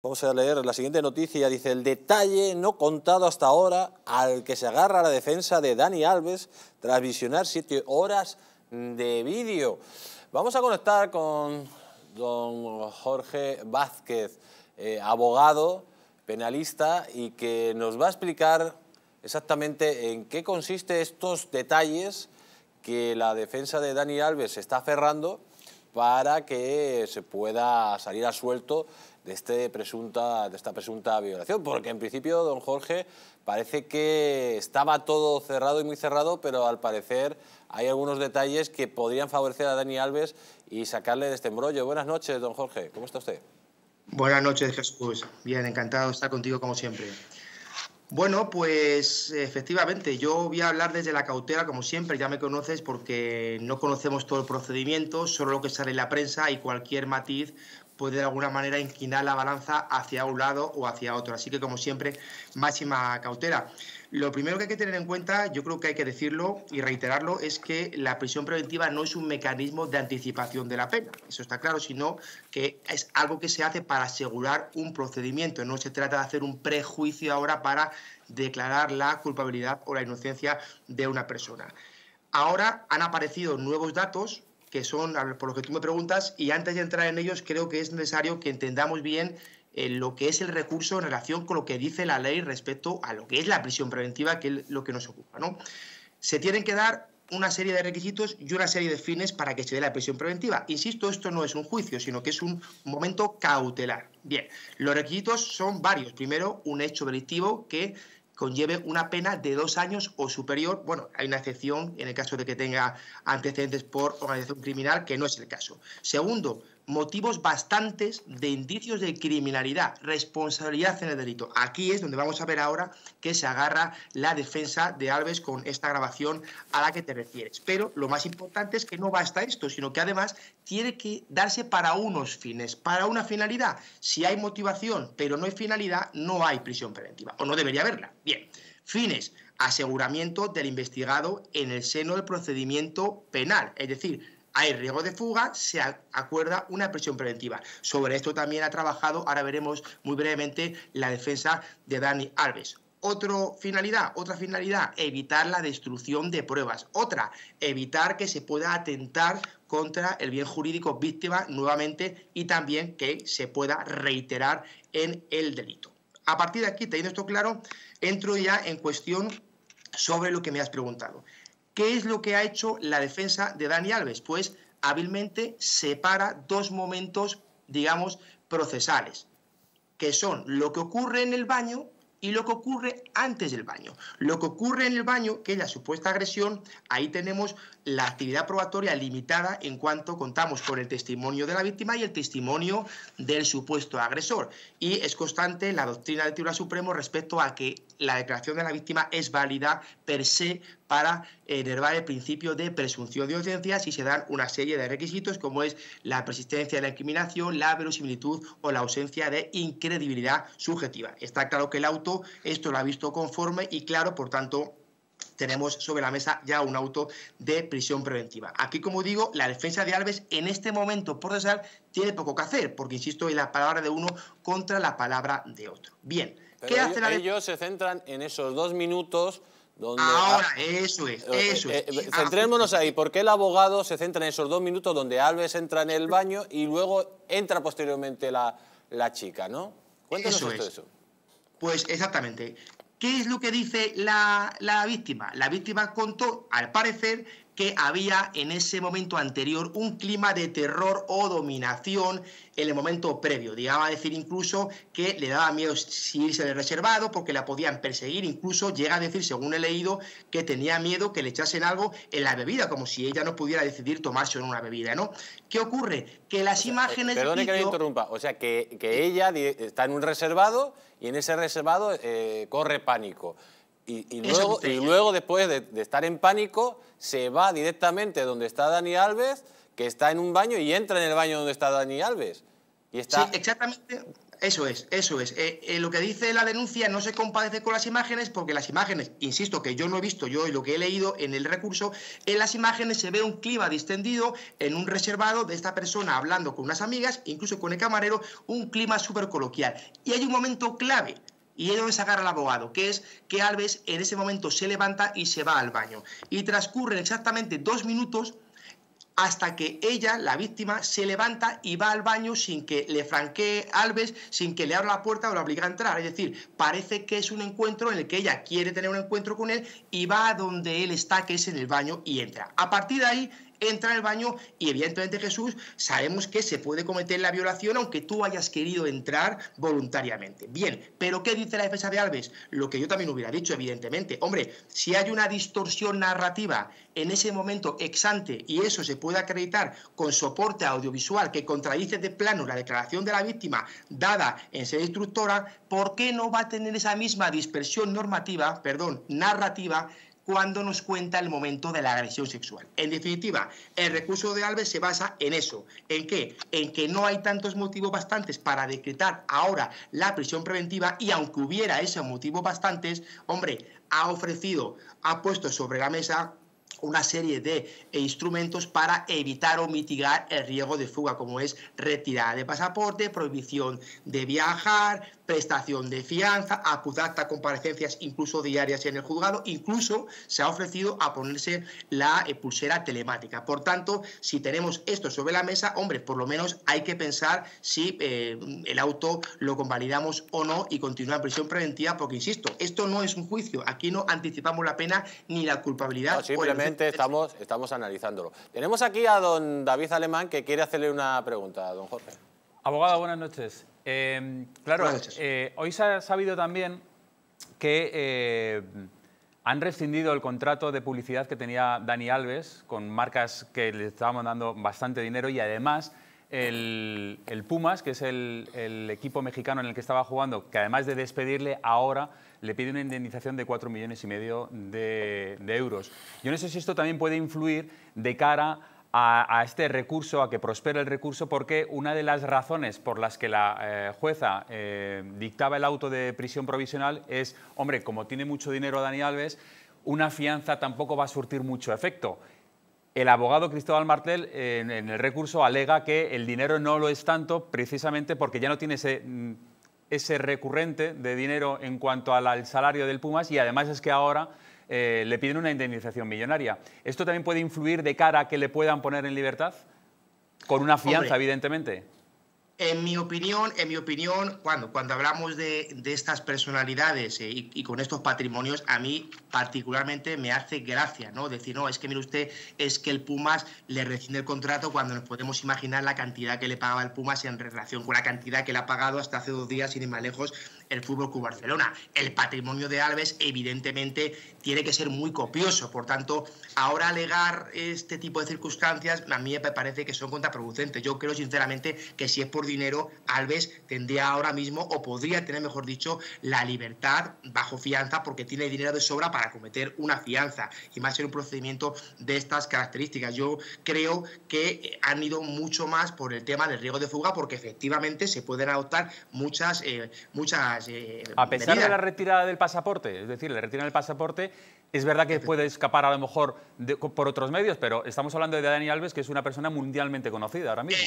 Vamos a leer la siguiente noticia, dice: el detalle no contado hasta ahora al que se agarra la defensa de Dani Alves tras visionar 7 horas de vídeo. Vamos a conectar con don Jorge Vázquez, abogado, penalista, y que nos va a explicar exactamente en qué consiste estos detalles que la defensa de Dani Alves se está aferrando para que se pueda salir a suelto de, esta presunta violación, porque en principio, don Jorge, parece que estaba todo cerrado y muy cerrado, pero al parecer hay algunos detalles que podrían favorecer a Dani Alves y sacarle de este embrollo. Buenas noches, don Jorge, ¿cómo está usted? Buenas noches, Jesús. Bien, encantado de estar contigo como siempre. Bueno, pues efectivamente, yo voy a hablar desde la cautela, como siempre, ya me conoces porque no conocemos todo el procedimiento, solo lo que sale en la prensa, y cualquier matiz puede de alguna manera inclinar la balanza hacia un lado o hacia otro. Así que, como siempre, máxima cautela. Lo primero que hay que tener en cuenta, yo creo que hay que decirlo y reiterarlo, es que la prisión preventiva no es un mecanismo de anticipación de la pena, eso está claro, sino que es algo que se hace para asegurar un procedimiento. No se trata de hacer un prejuicio ahora para declarar la culpabilidad o la inocencia de una persona. Ahora han aparecido nuevos datos, que son por los que tú me preguntas, y antes de entrar en ellos creo que es necesario que entendamos bien lo que es el recurso en relación con lo que dice la ley respecto a lo que es la prisión preventiva, que es lo que nos ocupa, ¿no? Se tienen que dar una serie de requisitos y una serie de fines para que se dé la prisión preventiva. Insisto, esto no es un juicio, sino que es un momento cautelar. Bien, los requisitos son varios. Primero, un hecho delictivo que conlleve una pena de 2 años o superior. Bueno, hay una excepción en el caso de que tenga antecedentes por organización criminal, que no es el caso. Segundo, motivos bastantes de indicios de criminalidad, responsabilidad en el delito. Aquí es donde vamos a ver ahora que se agarra la defensa de Alves con esta grabación a la que te refieres. Pero lo más importante es que no basta esto, sino que además tiene que darse para unos fines, para una finalidad. Si hay motivación pero no hay finalidad, no hay prisión preventiva, o no debería haberla. Bien, fines: aseguramiento del investigado en el seno del procedimiento penal, es decir, hay riesgo de fuga, se acuerda una prisión preventiva. Sobre esto también ha trabajado, ahora veremos muy brevemente, la defensa de Dani Alves. Otra finalidad, evitar la destrucción de pruebas. Otra, evitar que se pueda atentar contra el bien jurídico víctima nuevamente, y también que se pueda reiterar en el delito. A partir de aquí, teniendo esto claro, entro ya en cuestión sobre lo que me has preguntado. ¿Qué es lo que ha hecho la defensa de Dani Alves? Pues hábilmente separa dos momentos, digamos, procesales, que son lo que ocurre en el baño y lo que ocurre antes del baño. Lo que ocurre en el baño, que es la supuesta agresión, ahí tenemos la actividad probatoria limitada en cuanto contamos con el testimonio de la víctima y el testimonio del supuesto agresor. Y es constante la doctrina del Tribunal Supremo respecto a que la declaración de la víctima es válida per se para enervar el principio de presunción de inocencia si se dan una serie de requisitos, como es la persistencia de la incriminación, la verosimilitud o la ausencia de incredibilidad subjetiva. Está claro que el auto esto lo ha visto conforme y claro, por tanto, tenemos sobre la mesa ya un auto de prisión preventiva. Aquí, como digo, la defensa de Alves en este momento procesal tiene poco que hacer, porque, insisto, es la palabra de uno contra la palabra de otro. Bien, pero ¿qué hace la defensa? Ellos se centran en esos 2 minutos donde... Ahora, eso es. Centrémonos ahí, porque el abogado se centra en esos 2 minutos donde Alves entra en el baño y luego entra posteriormente la chica, ¿no? Cuéntanos eso. Pues exactamente. ¿Qué es lo que dice la víctima? La víctima contó, al parecer, que había en ese momento anterior un clima de terror o dominación en el momento previo. Llegaba a decir incluso que le daba miedo irse de reservado porque la podían perseguir. Incluso llega a decir, según he leído, que tenía miedo que le echasen algo en la bebida, como si ella no pudiera decidir tomarse una bebida, ¿no? ¿Qué ocurre? Que las imágenes... Perdone que le interrumpa. O sea, que ella está en un reservado y en ese reservado corre pánico. Y luego, después de estar en pánico, se va directamente donde está Dani Alves, que está en un baño, y entra en el baño donde está Dani Alves. Y está... Sí, exactamente. Eso es. Lo que dice la denuncia no se compadece con las imágenes porque las imágenes, insisto, que yo no he visto yo y lo que he leído en el recurso, en las imágenes se ve un clima distendido en un reservado de esta persona hablando con unas amigas, incluso con el camarero, un clima súper coloquial. Y hay un momento clave, y es donde se agarra al abogado, que es que Alves en ese momento se levanta y se va al baño. Y transcurren exactamente 2 minutos... hasta que ella, la víctima, se levanta y va al baño sin que le franquee Alves, sin que le abra la puerta o le obligue a entrar. Es decir, parece que es un encuentro en el que ella quiere tener un encuentro con él y va a donde él está, que es en el baño, y entra. A partir de ahí, entra en el baño y, evidentemente, Jesús, sabemos que se puede cometer la violación aunque tú hayas querido entrar voluntariamente. Bien, pero ¿qué dice la defensa de Alves? Lo que yo también hubiera dicho, evidentemente. Hombre, si hay una distorsión narrativa en ese momento ex ante y eso se puede acreditar con soporte audiovisual que contradice de plano la declaración de la víctima dada en sede instructora, ¿por qué no va a tener esa misma dispersión normativa, perdón, narrativa, cuando nos cuenta el momento de la agresión sexual? En definitiva, el recurso de Alves se basa en eso. ¿En qué? En que no hay tantos motivos bastantes para decretar ahora la prisión preventiva y aunque hubiera esos motivos bastantes, hombre, ha ofrecido, ha puesto sobre la mesa una serie de instrumentos para evitar o mitigar el riesgo de fuga, como es retirada de pasaporte, prohibición de viajar, prestación de fianza, acusar a comparecencias incluso diarias en el juzgado, incluso se ha ofrecido a ponerse la pulsera telemática. Por tanto, si tenemos esto sobre la mesa, hombre, por lo menos hay que pensar si el auto lo convalidamos o no y continúa en prisión preventiva, porque, insisto, esto no es un juicio, aquí no anticipamos la pena ni la culpabilidad. No, simplemente estamos analizándolo. Tenemos aquí a don David Alemán, que quiere hacerle una pregunta a don Jorge. Abogado, buenas noches. Claro, buenas noches. Hoy se ha sabido también que han rescindido el contrato de publicidad que tenía Dani Alves con marcas que le estaban dando bastante dinero y además el Pumas, que es el equipo mexicano en el que estaba jugando, que además de despedirle ahora le pide una indemnización de 4,5 millones de euros. Yo no sé si esto también puede influir de cara a este recurso, a que prospere el recurso, porque una de las razones por las que la jueza dictaba el auto de prisión provisional es, hombre, como tiene mucho dinero Dani Alves, una fianza tampoco va a surtir mucho efecto. El abogado Cristóbal Martel en el recurso alega que el dinero no lo es tanto precisamente porque ya no tiene ese recurrente de dinero en cuanto al salario del Pumas y además es que ahora le piden una indemnización millonaria. ¿Esto también puede influir de cara a que le puedan poner en libertad? Con una fianza, hombre, evidentemente. En mi opinión, cuando hablamos de estas personalidades y con estos patrimonios, a mí particularmente me hace gracia, ¿no? Decir, no, es que mire usted, es que el Pumas le rescinde el contrato cuando nos podemos imaginar la cantidad que le pagaba el Pumas en relación con la cantidad que le ha pagado hasta hace 2 días, sin ir más lejos, el Fútbol Club Barcelona. El patrimonio de Alves, evidentemente, tiene que ser muy copioso. Por tanto, ahora alegar este tipo de circunstancias a mí me parece que son contraproducentes. Yo creo, sinceramente, que si es por dinero, Alves tendría ahora mismo, o podría tener, mejor dicho, la libertad bajo fianza, porque tiene dinero de sobra para cometer una fianza, y más en un procedimiento de estas características. Yo creo que han ido mucho más por el tema del riesgo de fuga, porque efectivamente se pueden adoptar muchas a pesar medidas. De la retirada del pasaporte, es decir, le retiran el pasaporte, es verdad que puede escapar a lo mejor por otros medios, pero estamos hablando de Dani Alves, que es una persona mundialmente conocida ahora mismo.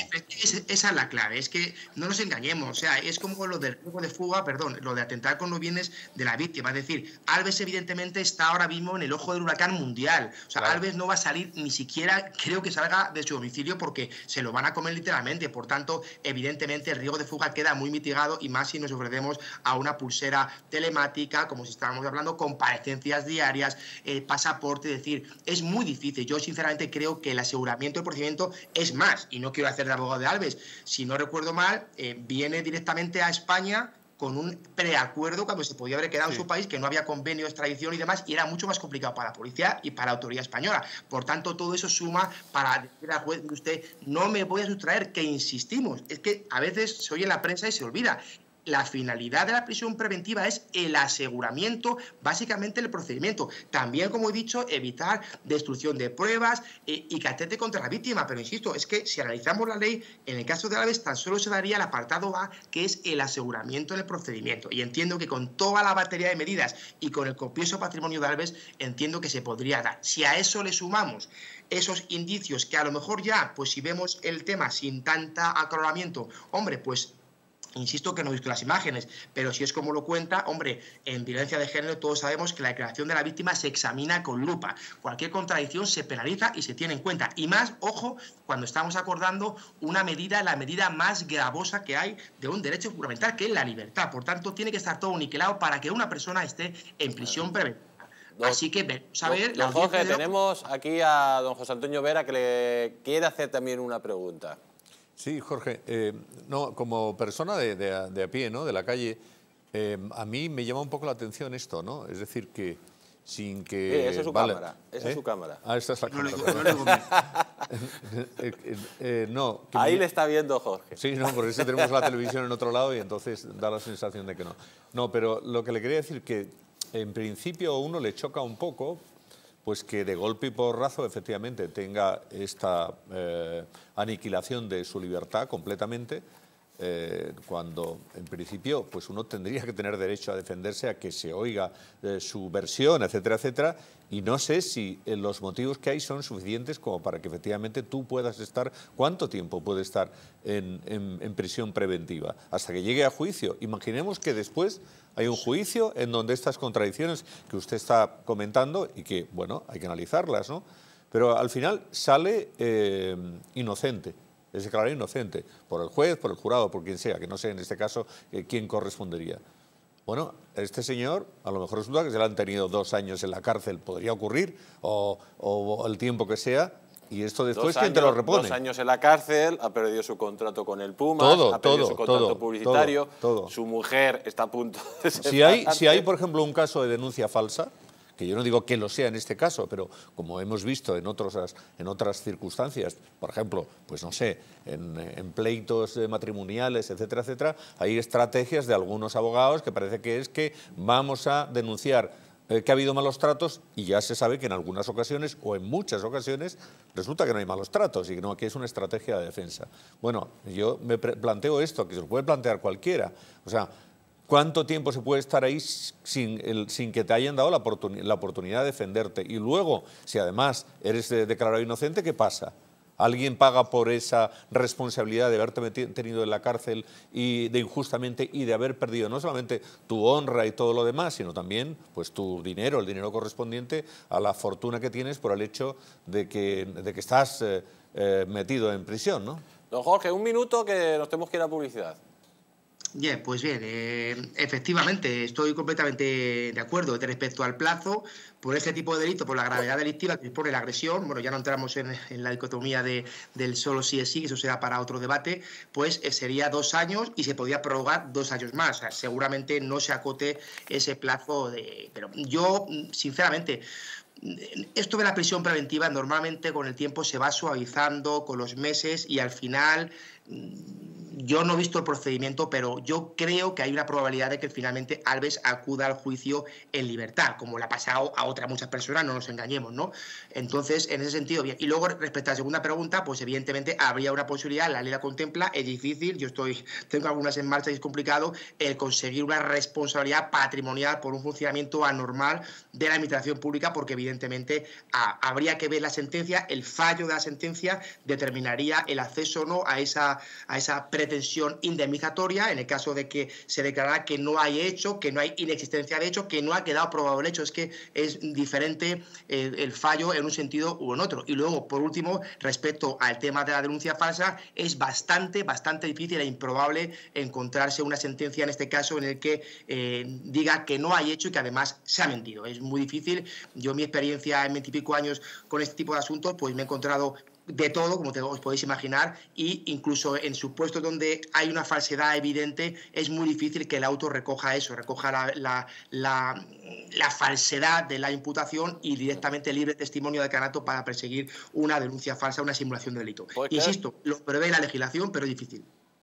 Esa es la clave, es que no nos engañemos, o sea, es como lo del riesgo de fuga, perdón, lo de atentar con los bienes de la víctima, es decir, Alves evidentemente está ahora mismo en el ojo del huracán mundial, o sea, claro. Alves no va a salir, ni siquiera creo que salga de su domicilio porque se lo van a comer literalmente, por tanto, evidentemente el riesgo de fuga queda muy mitigado y más si nos ofrecemos a una pulsera telemática, como si estábamos hablando, comparecencias diarias, el pasaporte, es decir, es muy difícil. Yo sinceramente creo que el aseguramiento del procedimiento es más, y no quiero hacer de abogado de Alves, si no recuerdo mal, viene directamente a España con un preacuerdo cuando se podía haber quedado en su país, que no había convenio de extradición y demás, y era mucho más complicado para la policía y para la autoridad española. Por tanto, todo eso suma para decir al juez, usted no me voy a sustraer, que insistimos, es que a veces se oye en la prensa y se olvida. la finalidad de la prisión preventiva es el aseguramiento, básicamente, del procedimiento. También, como he dicho, evitar destrucción de pruebas y que atente contra la víctima. Pero, insisto, es que si analizamos la ley, en el caso de Alves tan solo se daría el apartado A, que es el aseguramiento del procedimiento. Y entiendo que con toda la batería de medidas y con el copioso patrimonio de Alves, entiendo que se podría dar. Si a eso le sumamos esos indicios que a lo mejor ya, pues si vemos el tema sin tanta aclaramiento, hombre, pues insisto que no he visto las imágenes, pero si es como lo cuenta, hombre, en violencia de género todos sabemos que la declaración de la víctima se examina con lupa. Cualquier contradicción se penaliza y se tiene en cuenta. Y más, ojo, cuando estamos acordando una medida, la medida más gravosa que hay de un derecho fundamental, que es la libertad. Por tanto, tiene que estar todo uniquilado para que una persona esté en prisión preventiva. Así que, vamos a ver... Don Jorge, tenemos aquí a don José Antonio Vera, que le quiere hacer también una pregunta. Sí, Jorge, no, como persona de a pie, ¿no?, de la calle, a mí me llama un poco la atención esto, ¿no? Es decir, que sin que... esa es su cámara, esa es su cámara. Ah, esta es la cámara. No, ahí le está viendo Jorge. Sí, no, porque si tenemos la televisión en otro lado y entonces da la sensación de que no. No, pero lo que le quería decir que en principio a uno le choca un poco... pues que de golpe y porrazo efectivamente tenga esta aniquilación de su libertad completamente, cuando en principio pues uno tendría que tener derecho a defenderse, a que se oiga su versión, etcétera, etcétera, y no sé si los motivos que hay son suficientes como para que efectivamente tú puedas estar, ¿cuánto tiempo puede estar en prisión preventiva? Hasta que llegue a juicio. Imaginemos que después hay un juicio en donde estas contradicciones que usted está comentando y que, bueno, hay que analizarlas, ¿no? Pero al final sale inocente. Es declarar inocente, por el juez, por el jurado, por quien sea, que no sé en este caso quién correspondería. Bueno, este señor, a lo mejor resulta que se le han tenido 2 años en la cárcel, podría ocurrir, o el tiempo que sea, y esto después, ¿quién te lo repone? 2 años en la cárcel, ha perdido su contrato con el Pumas, ha perdido su contrato publicitario, su mujer está a punto de ser... Si hay, por ejemplo, un caso de denuncia falsa, que yo no digo que lo sea en este caso, pero como hemos visto en otras circunstancias, por ejemplo, pues no sé, en pleitos matrimoniales, etcétera, etcétera, hay estrategias de algunos abogados que parece que es que vamos a denunciar que ha habido malos tratos, y ya se sabe que en algunas ocasiones, o en muchas ocasiones, resulta que no hay malos tratos y que es una estrategia de defensa. Bueno, yo me planteo esto, que se lo puede plantear cualquiera, o sea, ¿cuánto tiempo se puede estar ahí sin que te hayan dado la oportunidad de defenderte? Y luego, si además eres declarado inocente, ¿qué pasa? ¿Alguien paga por esa responsabilidad de haberte tenido en la cárcel y de injustamente y de haber perdido no solamente tu honra y todo lo demás, sino también pues tu dinero, el dinero correspondiente a la fortuna que tienes por el hecho de que estás metido en prisión, ¿no? Don Jorge, un minuto que nos tenemos que ir a publicidad. Bien, pues bien, efectivamente, estoy completamente de acuerdo respecto al plazo. Por este tipo de delito, por la gravedad delictiva que dispone la agresión, bueno, ya no entramos en la dicotomía del solo sí es sí, eso será para otro debate, pues sería 2 años y se podría prorrogar 2 años más. O sea, seguramente no se acote ese plazo de... Pero yo, sinceramente... Esto de la prisión preventiva normalmente con el tiempo se va suavizando con los meses y al final yo no he visto el procedimiento, pero yo creo que hay una probabilidad de que finalmente Alves acuda al juicio en libertad, como le ha pasado a otras muchas personas, no nos engañemos, ¿no? Entonces, en ese sentido, bien. Y luego, respecto a la segunda pregunta, pues evidentemente habría una posibilidad, la ley la contempla, es difícil, tengo algunas en marcha y es complicado el conseguir una responsabilidad patrimonial por un funcionamiento anormal de la administración pública, porque evidentemente habría que ver la sentencia, el fallo de la sentencia determinaría el acceso o no a esa pretensión indemnizatoria en el caso de que se declarara que no hay hecho, que no hay inexistencia de hecho, que no ha quedado probado el hecho. Es que es diferente el fallo en un sentido u en otro. Y luego, por último, respecto al tema de la denuncia falsa, es bastante difícil e improbable encontrarse una sentencia en este caso en el que diga que no hay hecho y que además se ha mentido. Es muy difícil. Yo, mi experiencia en 20 y pico años con este tipo de asuntos, pues me he encontrado de todo, como os podéis imaginar, y incluso en supuestos donde hay una falsedad evidente, es muy difícil que el auto recoja eso, recoja la falsedad de la imputación y directamente libre testimonio de canato para perseguir una denuncia falsa, una simulación de delito. Insisto, lo prevé la legislación, pero es difícil.